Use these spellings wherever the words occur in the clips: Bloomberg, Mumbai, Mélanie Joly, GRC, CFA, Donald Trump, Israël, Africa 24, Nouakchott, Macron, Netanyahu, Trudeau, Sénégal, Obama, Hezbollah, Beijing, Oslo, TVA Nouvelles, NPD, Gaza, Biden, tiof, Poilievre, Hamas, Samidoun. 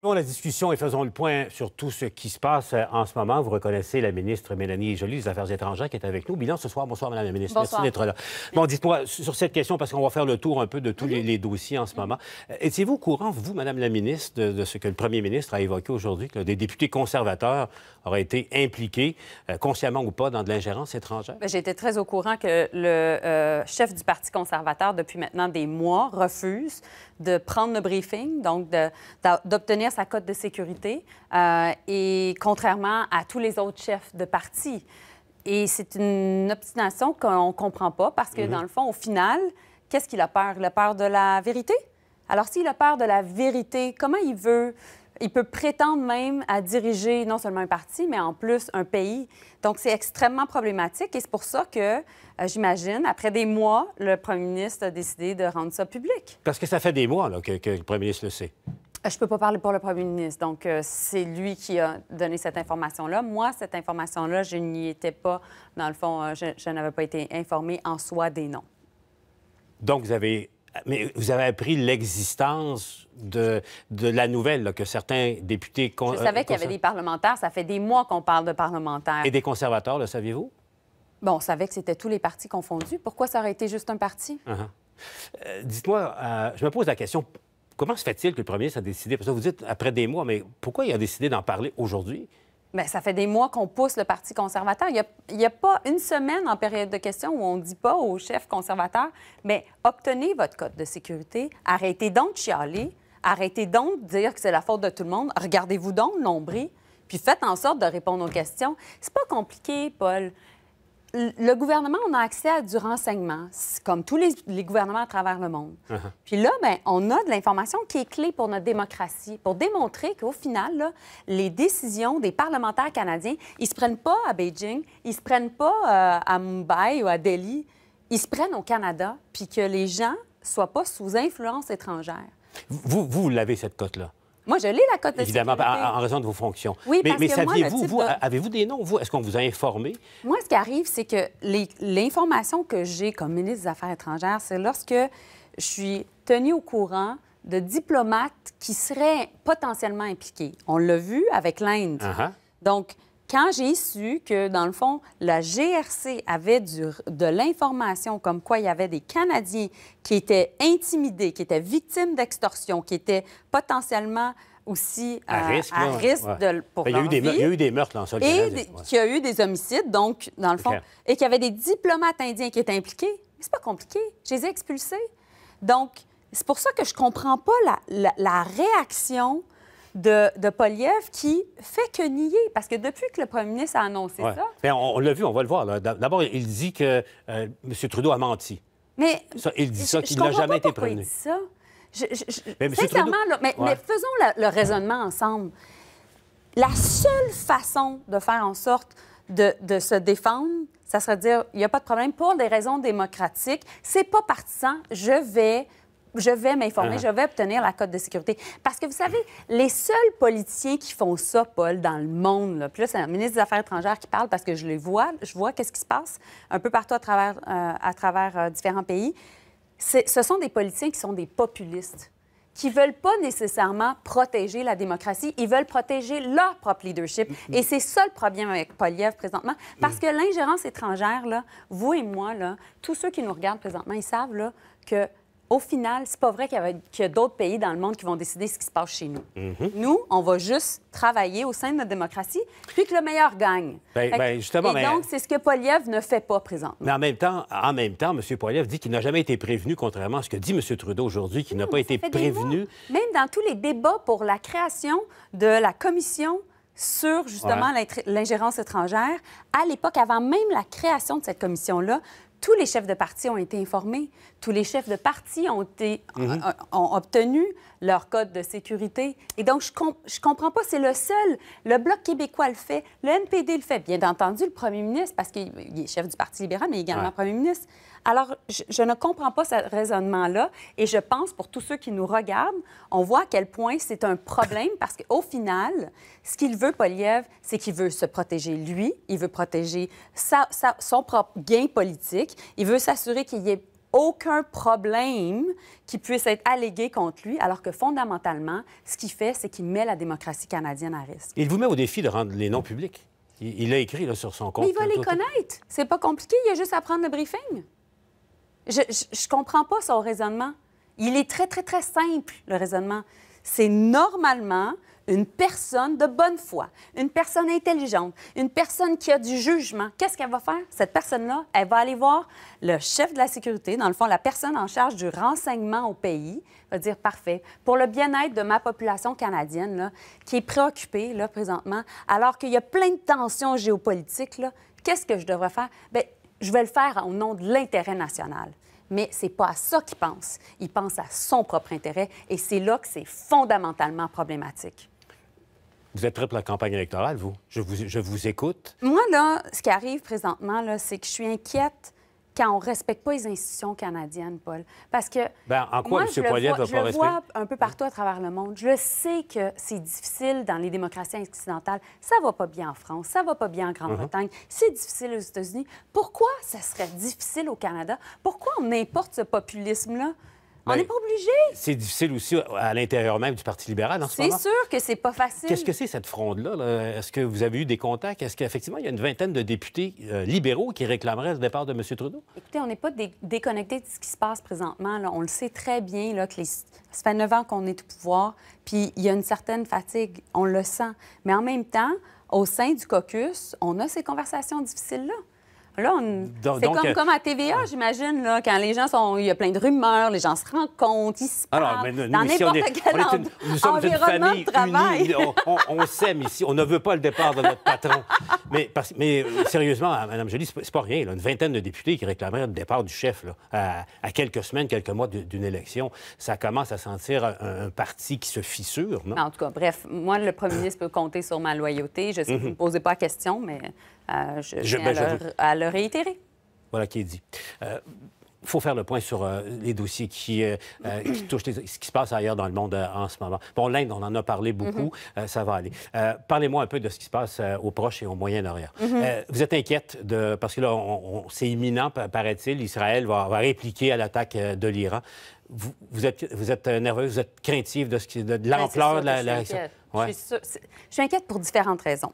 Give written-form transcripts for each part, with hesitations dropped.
Bon, la discussion et faisons le point sur tout ce qui se passe en ce moment. Vous reconnaissez la ministre Mélanie Joly des Affaires étrangères qui est avec nous. Bilan ce soir. Bonsoir, Madame la ministre. Bonsoir. Merci d'être là. Bon, dites-moi, sur cette question, parce qu'on va faire le tour un peu de tous les dossiers en ce moment, étiez-vous au courant, vous, Madame la ministre, de ce que le premier ministre a évoqué aujourd'hui, que des députés conservateurs auraient été impliqués, consciemment ou pas, dans de l'ingérence étrangère? J'étais très au courant que le chef du Parti conservateur, depuis maintenant des mois, refuse de prendre le briefing, donc d'obtenir sa cote de sécurité, et contrairement à tous les autres chefs de parti. Et c'est une obstination qu'on ne comprend pas parce que, dans le fond, au final, qu'est-ce qu'il a peur? Il a peur de la vérité? Alors, s'il a peur de la vérité, comment il veut... Il peut prétendre même à diriger non seulement un parti, mais en plus un pays. Donc, c'est extrêmement problématique et c'est pour ça que, j'imagine, après des mois, le premier ministre a décidé de rendre ça public. Parce que ça fait des mois là, que le premier ministre le sait. Je ne peux pas parler pour le premier ministre, donc c'est lui qui a donné cette information-là. Moi, cette information-là, je n'y étais pas, dans le fond, je n'avais pas été informée en soi des noms. Donc, vous avez appris l'existence de la nouvelle, là, que certains députés... Je savais qu'il y avait des parlementaires, ça fait des mois qu'on parle de parlementaires. Et des conservateurs, le saviez-vous? Bon, on savait que c'était tous les partis confondus. Pourquoi ça aurait été juste un parti? Dites-moi, je me pose la question... Comment se fait-il que le premier ministre a décidé? Parce que vous dites après des mois, mais pourquoi il a décidé d'en parler aujourd'hui? Bien, ça fait des mois qu'on pousse le Parti conservateur. Il n'y a pas une semaine en période de questions où on ne dit pas au chef conservateur, mais obtenez votre code de sécurité, arrêtez donc de chialer, arrêtez donc de dire que c'est la faute de tout le monde, regardez-vous donc le nombril, puis faites en sorte de répondre aux questions. C'est pas compliqué, Paul. Le gouvernement, on a accès à du renseignement, comme tous les gouvernements à travers le monde. Puis là, bien, on a de l'information qui est clé pour notre démocratie, pour démontrer qu'au final, là, les décisions des parlementaires canadiens, ils se prennent pas à Beijing, ils se prennent pas à Mumbai ou à Delhi, ils se prennent au Canada, puis que les gens soient pas sous influence étrangère. Vous l'avez, cette cote-là? Moi, je lis la cote de sécurité. Évidemment, en raison de vos fonctions. Oui, mais saviez-vous, avez-vous des noms, vous? Est-ce qu'on vous a informé? Moi, ce qui arrive, c'est que l'information que j'ai comme ministre des Affaires étrangères, c'est lorsque je suis tenue au courant de diplomates qui seraient potentiellement impliqués. On l'a vu avec l'Inde. Donc, quand j'ai su que, dans le fond, la GRC avait de l'information comme quoi il y avait des Canadiens qui étaient intimidés, qui étaient victimes d'extorsion, qui étaient potentiellement aussi à risque pour leur vie. Il y a eu des meurtres dans le sol canadien. Et qu'il y a eu des homicides, donc, dans le fond, et qu'il y avait des diplomates indiens qui étaient impliqués. C'est pas compliqué. Je les ai expulsés. Donc, c'est pour ça que je comprends pas la réaction... De Poilievre qui fait que nier, parce que depuis que le premier ministre a annoncé ça... Bien, on l'a vu, on va le voir. D'abord, il dit que M. Trudeau a menti. Mais ça, il dit ça, qu'il n'a jamais été prévenu. Sincèrement, Trudeau... mais faisons le raisonnement ensemble. La seule façon de faire en sorte de se défendre, ça serait de dire, il n'y a pas de problème, pour des raisons démocratiques, c'est pas partisan, je vais m'informer, je vais obtenir la cote de sécurité. Parce que, vous savez, les seuls politiciens qui font ça, Paul, dans le monde, là, puis là, c'est le ministre des Affaires étrangères qui parle parce que je les vois, je vois qu'est-ce qui se passe un peu partout à travers différents pays. Ce sont des politiciens qui sont des populistes, qui ne veulent pas nécessairement protéger la démocratie, ils veulent protéger leur propre leadership. Et c'est ça le problème avec Poilievre présentement, parce que l'ingérence étrangère, là, vous et moi, là, tous ceux qui nous regardent présentement, ils savent là, que... Au final, c'est pas vrai qu'il y a d'autres pays dans le monde qui vont décider ce qui se passe chez nous. Nous, on va juste travailler au sein de notre démocratie, puis que le meilleur gagne. Donc, c'est ce que Poilievre ne fait pas présentement. Mais en même temps, M. Poilievre dit qu'il n'a jamais été prévenu, contrairement à ce que dit M. Trudeau aujourd'hui, qu'il n'a pas été prévenu. Même dans tous les débats pour la création de la commission sur, justement, l'ingérence étrangère, à l'époque, avant même la création de cette commission-là, tous les chefs de parti ont été informés. Tous les chefs de parti ont obtenu leur code de sécurité. Et donc, je comprends pas, c'est le seul. Le Bloc québécois le fait, le NPD le fait. Bien entendu, le premier ministre, parce qu'il est chef du Parti libéral, mais également premier ministre. Alors, je ne comprends pas ce raisonnement-là. Et je pense, pour tous ceux qui nous regardent, on voit à quel point c'est un problème, parce qu'au final, ce qu'il veut, Poilievre, c'est qu'il veut se protéger lui, il veut protéger son propre gain politique, il veut s'assurer qu'il y ait aucun problème qui puisse être allégué contre lui, alors que fondamentalement, ce qu'il fait, c'est qu'il met la démocratie canadienne à risque. Il vous met au défi de rendre les noms publics. Il l'a écrit là, sur son compte. Mais il va les connaître. C'est pas compliqué. Il a juste à prendre le briefing. Je comprends pas son raisonnement. Il est très, très, très simple, le raisonnement. C'est normalement une personne de bonne foi, une personne intelligente, une personne qui a du jugement. Qu'est-ce qu'elle va faire? Cette personne-là, elle va aller voir le chef de la sécurité, dans le fond, la personne en charge du renseignement au pays, va dire, parfait, pour le bien-être de ma population canadienne, là, qui est préoccupée, là, présentement, alors qu'il y a plein de tensions géopolitiques, là, qu'est-ce que je devrais faire? Bien, je vais le faire au nom de l'intérêt national. Mais c'est pas à ça qu'il pense. Il pense à son propre intérêt, et c'est là que c'est fondamentalement problématique. Vous êtes prêt pour la campagne électorale, vous? Je vous écoute. Moi, là, ce qui arrive présentement, c'est que je suis inquiète quand on ne respecte pas les institutions canadiennes, Paul. Parce que bien, en quoi moi, M. Poilievre n'a pas respecté? Je le vois un peu partout à travers le monde. Je sais que c'est difficile dans les démocraties occidentales. Ça ne va pas bien en France, ça ne va pas bien en Grande-Bretagne. C'est difficile aux États-Unis. Pourquoi ça serait difficile au Canada? Pourquoi on importe ce populisme-là? On n'est pas obligé. C'est difficile aussi à l'intérieur même du Parti libéral en ce moment. C'est sûr que c'est pas facile. Qu'est-ce que c'est, cette fronde-là? Est-ce que vous avez eu des contacts? Est-ce qu'effectivement, il y a une vingtaine de députés libéraux qui réclameraient le départ de M. Trudeau? Écoutez, on n'est pas déconnecté de ce qui se passe présentement. Là. On le sait très bien, là, que ça fait 9 ans qu'on est au pouvoir, puis il y a une certaine fatigue. On le sent. Mais en même temps, au sein du caucus, on a ces conversations difficiles-là. Là, c'est comme à TVA, j'imagine, là, quand les gens sont... Il y a plein de rumeurs, les gens se rencontrent, ils se parlent, dans n'importe quel environnement de travail. Unie, on s'aime ici, on ne veut pas le départ de notre patron. mais sérieusement, Mme Joly, c'est pas rien, là, une vingtaine de députés qui réclameraient le départ du chef là, à quelques semaines, quelques mois d'une élection. Ça commence à sentir un parti qui se fissure, non? En tout cas, bref, moi, le premier ministre peut compter sur ma loyauté. Je sais que vous ne me posez pas la question, mais... je tiens à le réitérer. Voilà qui est dit. Il faut faire le point sur les dossiers qui touchent ce qui se passe ailleurs dans le monde en ce moment. Bon, l'Inde, on en a parlé beaucoup, ça va aller. Parlez-moi un peu de ce qui se passe au Proche et au Moyen-Orient. Vous êtes inquiète, parce que là, c'est imminent, paraît-il, Israël va répliquer à l'attaque de l'Iran. Vous êtes nerveuse, vous êtes craintive de, l'ampleur de la réaction? Je suis inquiète pour différentes raisons.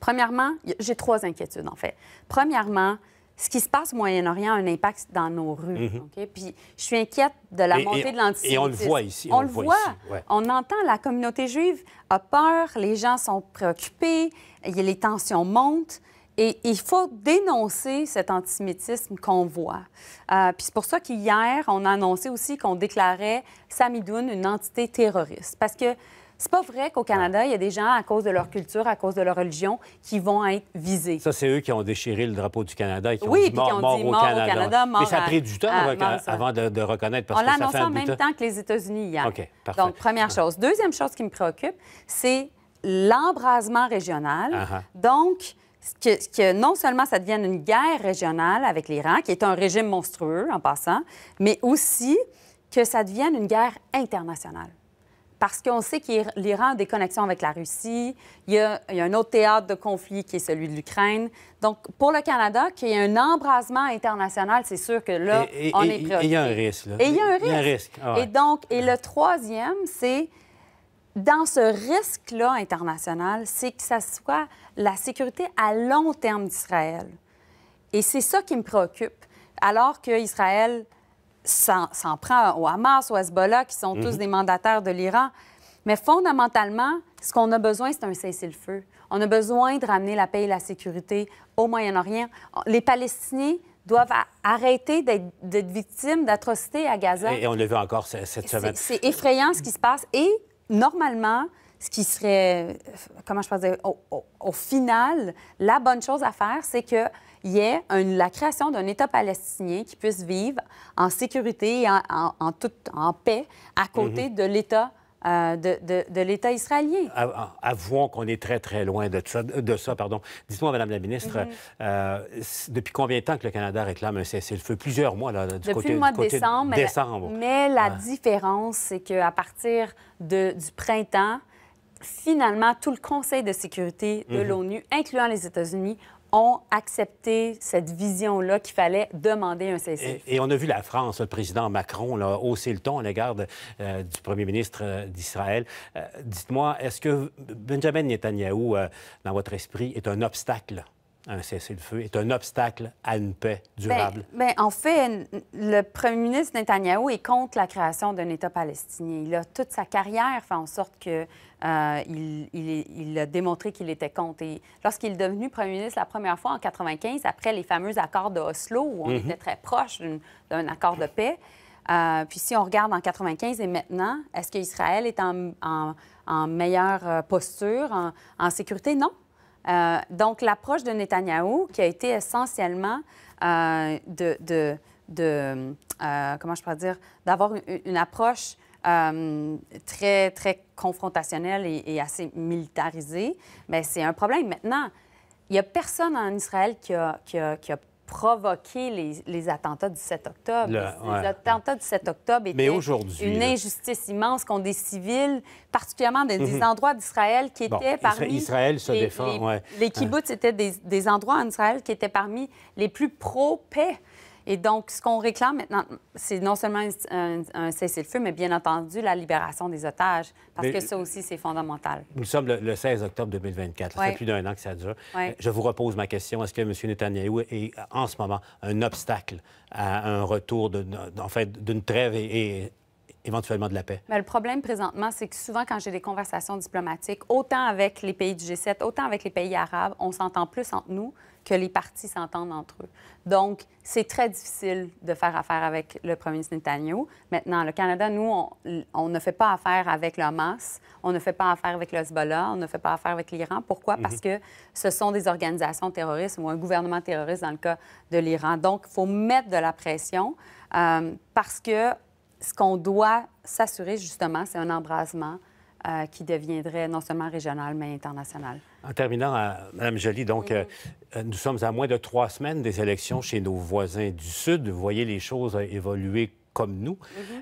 Premièrement, j'ai 3 inquiétudes, en fait. Premièrement, ce qui se passe au Moyen-Orient a un impact dans nos rues. Okay? Puis je suis inquiète de la montée de l'antisémitisme. Et on le voit ici. On le voit ici. Ouais. On entend, la communauté juive a peur, les gens sont préoccupés, les tensions montent. Et il faut dénoncer cet antisémitisme qu'on voit. Puis c'est pour ça qu'hier, on a annoncé aussi qu'on déclarait Samidoun une entité terroriste. Parce que c'est pas vrai qu'au Canada, il y a des gens, à cause de leur culture, à cause de leur religion, qui vont être visés. Ça, c'est eux qui ont déchiré le drapeau du Canada et qui ont dit mort au Canada. Mais ça a pris du temps avant de reconnaître, parce que ça fait un bout de temps. On l'a annoncé en même temps que les États-Unis hier. OK, parfait. Donc, première chose. Deuxième chose qui me préoccupe, c'est l'embrasement régional. Donc, que non seulement ça devienne une guerre régionale avec l'Iran, qui est un régime monstrueux en passant, mais aussi que ça devienne une guerre internationale. Parce qu'on sait que l'Iran a des connexions avec la Russie. Il y a un autre théâtre de conflit qui est celui de l'Ukraine. Donc, pour le Canada, qu'il y ait un embrasement international, c'est sûr que là, on est préoccupé. Et il y a un risque. Là. Et il y a un risque. Et donc, le troisième, c'est dans ce risque-là international, c'est que ça soit la sécurité à long terme d'Israël. Et c'est ça qui me préoccupe. Alors qu'Israël s'en prend au Hamas, au Hezbollah, qui sont tous des mandataires de l'Iran. Mais fondamentalement, ce qu'on a besoin, c'est un cessez-le-feu. On a besoin de ramener la paix et la sécurité au Moyen-Orient. Les Palestiniens doivent arrêter d'être victimes d'atrocités à Gaza. Et on l'a vu encore cette semaine. C'est effrayant ce qui se passe. Et normalement, ce qui serait, comment je peux dire, au final, la bonne chose à faire, c'est qu'il y ait la création d'un État palestinien qui puisse vivre en sécurité et en paix à côté de l'État de l'État israélien. Avouons qu'on est très, très loin de ça. Dites-moi, Madame la ministre, depuis combien de temps que le Canada réclame un cessez-le-feu? Plusieurs mois, là, depuis le mois de décembre. Mais la différence, c'est qu'à partir du printemps, finalement, tout le Conseil de sécurité de l'ONU, incluant les États-Unis, ont accepté cette vision-là qu'il fallait demander un cessez-le-feu. Et on a vu la France, le président Macron, là, hausser le ton à l'égard du premier ministre d'Israël. Dites-moi, est-ce que Benjamin Netanyahou, dans votre esprit, est un obstacle à un cessez-le-feu, est un obstacle à une paix durable? Bien, en fait, le premier ministre Netanyahou est contre la création d'un État palestinien. Il a toute sa carrière fait en sorte que il a démontré qu'il était contre. Et lorsqu'il est devenu premier ministre la première fois en 1995, après les fameux accords de Oslo, où on était très proche d'un accord de paix, puis si on regarde en 1995 et maintenant, est-ce qu'Israël est en meilleure posture, en sécurité? Non. Donc, l'approche de Netanyahou, qui a été essentiellement comment je pourrais dire, d'avoir une approche très, très confrontationnelle et assez militarisée, bien, c'est un problème. Maintenant, il n'y a personne en Israël qui a provoqué les attentats du 7 octobre. Les attentats du 7 octobre étaient une injustice immense contre des civils, particulièrement dans des endroits d'Israël qui étaient parmi... Israël se défend, les kibbutz étaient des endroits en Israël qui étaient parmi les plus pro-paix. Et donc, ce qu'on réclame maintenant, c'est non seulement un cessez-le-feu, mais bien entendu la libération des otages, parce que ça aussi, c'est fondamental. Nous sommes le 16 octobre 2024. Ça fait plus d'un an que ça dure. Je vous repose ma question. Est-ce que M. Netanyahou est, en ce moment, un obstacle à un retour d'une trêve et éventuellement de la paix? Bien, le problème présentement, c'est que souvent, quand j'ai des conversations diplomatiques, autant avec les pays du G7, autant avec les pays arabes, on s'entend plus entre nous que les partis s'entendent entre eux. Donc, c'est très difficile de faire affaire avec le premier ministre Netanyahou. Maintenant, le Canada, nous, on ne fait pas affaire avec le Hamas, on ne fait pas affaire avec le Hezbollah, on ne fait pas affaire avec l'Iran. Pourquoi? Parce que ce sont des organisations terroristes ou un gouvernement terroriste dans le cas de l'Iran. Donc, il faut mettre de la pression parce que ce qu'on doit s'assurer, justement, c'est un embrasement qui deviendrait non seulement régional, mais international. En terminant, Mme Joly, donc, nous sommes à moins de 3 semaines des élections chez nos voisins du Sud. Vous voyez les choses évoluer comme nous.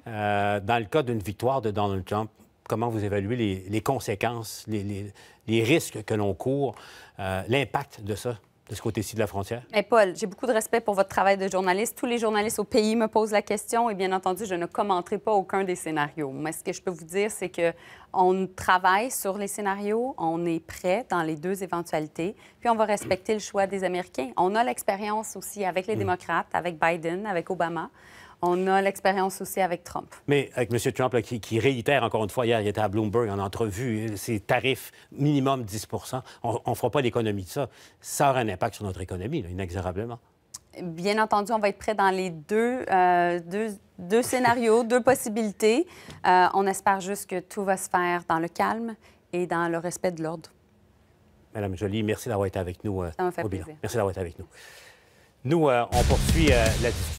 Dans le cas d'une victoire de Donald Trump, comment vous évaluez les conséquences, les risques que l'on court, l'impact de ça? De ce côté-ci de la frontière? Mais Paul, j'ai beaucoup de respect pour votre travail de journaliste. Tous les journalistes au pays me posent la question et bien entendu, je ne commenterai pas aucun des scénarios. Mais ce que je peux vous dire, c'est qu'on travaille sur les scénarios, on est prêt dans les deux éventualités, puis on va respecter le choix des Américains. On a l'expérience aussi avec les démocrates, avec Biden, avec Obama. On a l'expérience aussi avec Trump. Mais avec M. Trump, là, qui réitère encore une fois, hier, il était à Bloomberg en entrevue, ses tarifs minimum 10%, on ne fera pas l'économie de ça. Ça aura un impact sur notre économie, là, inexorablement. Bien entendu, on va être prêt dans les deux scénarios, deux possibilités. On espère juste que tout va se faire dans le calme et dans le respect de l'ordre. Madame Joly, merci d'avoir été avec nous. Ça m'a fait plaisir. Merci d'avoir été avec nous. Nous, on poursuit la discussion.